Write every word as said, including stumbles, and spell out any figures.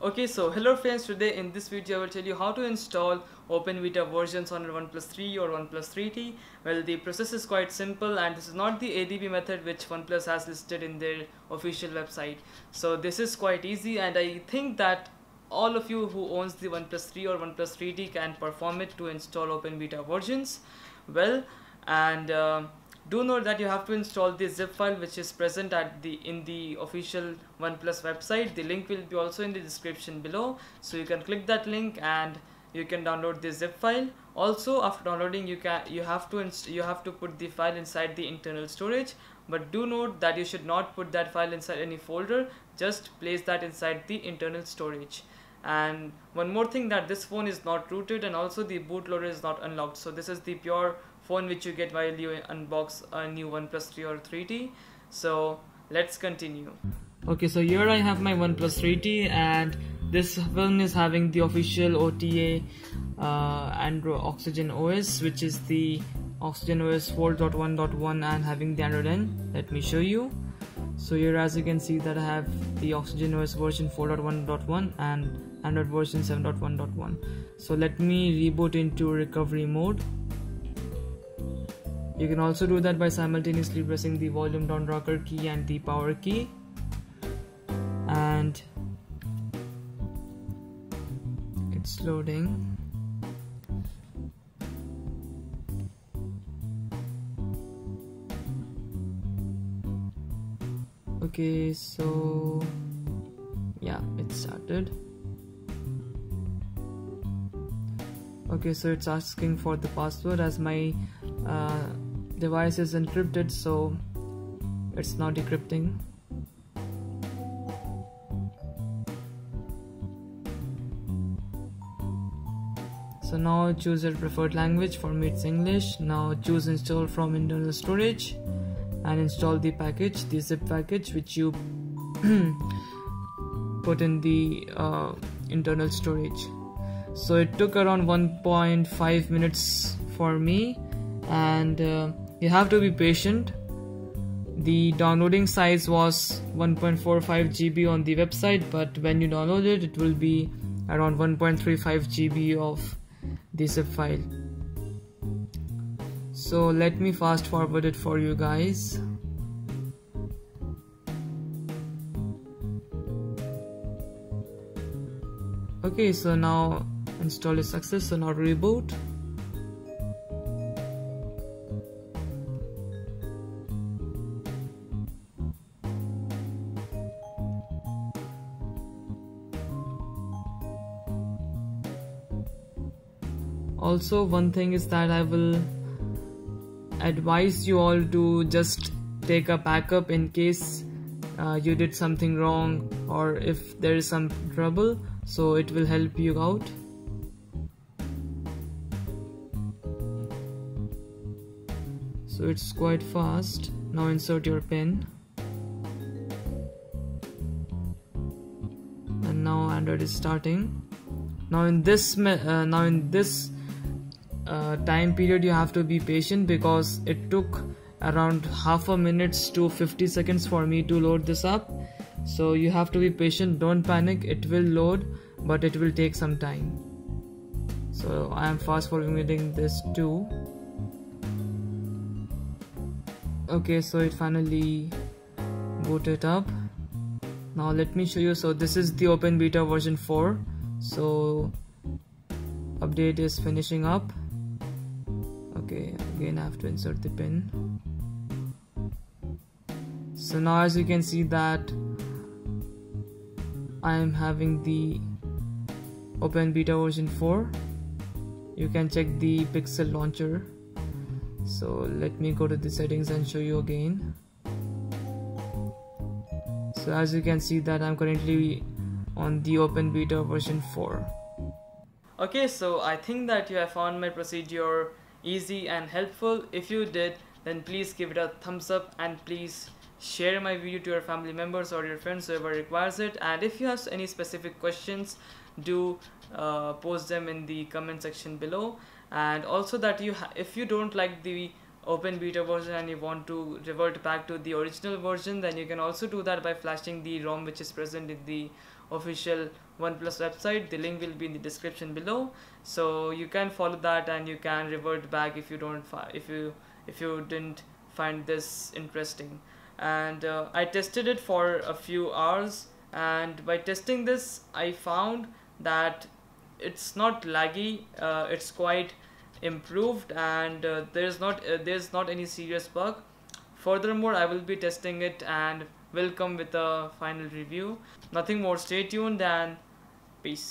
Okay, so hello friends, today in this video I will tell you how to install open beta versions on your OnePlus three or OnePlus three T. Well, the process is quite simple, and this is not the A D B method which OnePlus has listed in their official website. So this is quite easy, and I think that all of you who owns the OnePlus three or OnePlus three T can perform it to install open beta versions. Well, and uh, do note that you have to install the zip file which is present at the in the official OnePlus website. The link will be also in the description below, so you can click that link and you can download the zip file. Also, after downloading, you can you have to inst you have to put the file inside the internal storage, but do note that you should not put that file inside any folder. Just place that inside the internal storage. And one more thing, that this phone is not rooted, and also the bootloader is not unlocked. So this is the pure phone which you get while you unbox a new OnePlus three or three T. So let's continue. Okay, so here I have my OnePlus three T, and this phone is having the official O T A uh, Android Oxygen O S, which is the Oxygen O S four point one point one, and having the Android N. Let me show you. So here, as you can see, that I have the Oxygen O S version four point one point one and Android version seven point one point one. So let me reboot into recovery mode. You can also do that by simultaneously pressing the volume down rocker key and the power key. And it's loading. Okay, so yeah, it started. Okay, so it's asking for the password, as my uh, device is encrypted, so it's now decrypting. So now choose your preferred language. For me it's English. Now choose install from internal storage and install the package, the zip package which you put in the uh, internal storage. So it took around one point five minutes for me, and uh, you have to be patient. The downloading size was one point four five G B on the website, but when you download it, it will be around one point three five G B of the zip file. So let me fast forward it for you guys. Okay, so now install is success, so now reboot. Also, one thing is that I will advise you all to just take a backup in case uh, you did something wrong or if there is some trouble, so it will help you out. So it's quite fast. Now insert your pin, and now Android is starting. Now in this uh, now in this Uh, time period you have to be patient, because it took around half a minutes to fifty seconds for me to load this up. So you have to be patient, don't panic. It will load, but it will take some time. So I am fast forwarding this too. Okay, so it finally booted up. Now let me show you. So this is the open beta version four. So update is finishing up. Okay, again I have to insert the pin. So now, as you can see, that I am having the open beta version four. You can check the pixel launcher. So let me go to the settings and show you again. So as you can see, that I'm currently on the open beta version four. Okay, so I think that you have found my procedure easy and helpful. If you did, then please give it a thumbs up, and please share my video to your family members or your friends, whoever requires it. And if you have any specific questions, do uh, post them in the comment section below. And also, that you ha if you don't like the open beta version and you want to revert back to the original version, then you can also do that by flashing the ROM which is present in the official OnePlus website. The link will be in the description below, so you can follow that and you can revert back if you don't fi if you if you didn't find this interesting. And uh, I tested it for a few hours, and by testing this I found that it's not laggy, uh, it's quite improved, and uh, there's not uh, there's not any serious bug. Furthermore, I will be testing it and will come with a final review. Nothing more. Stay tuned and peace.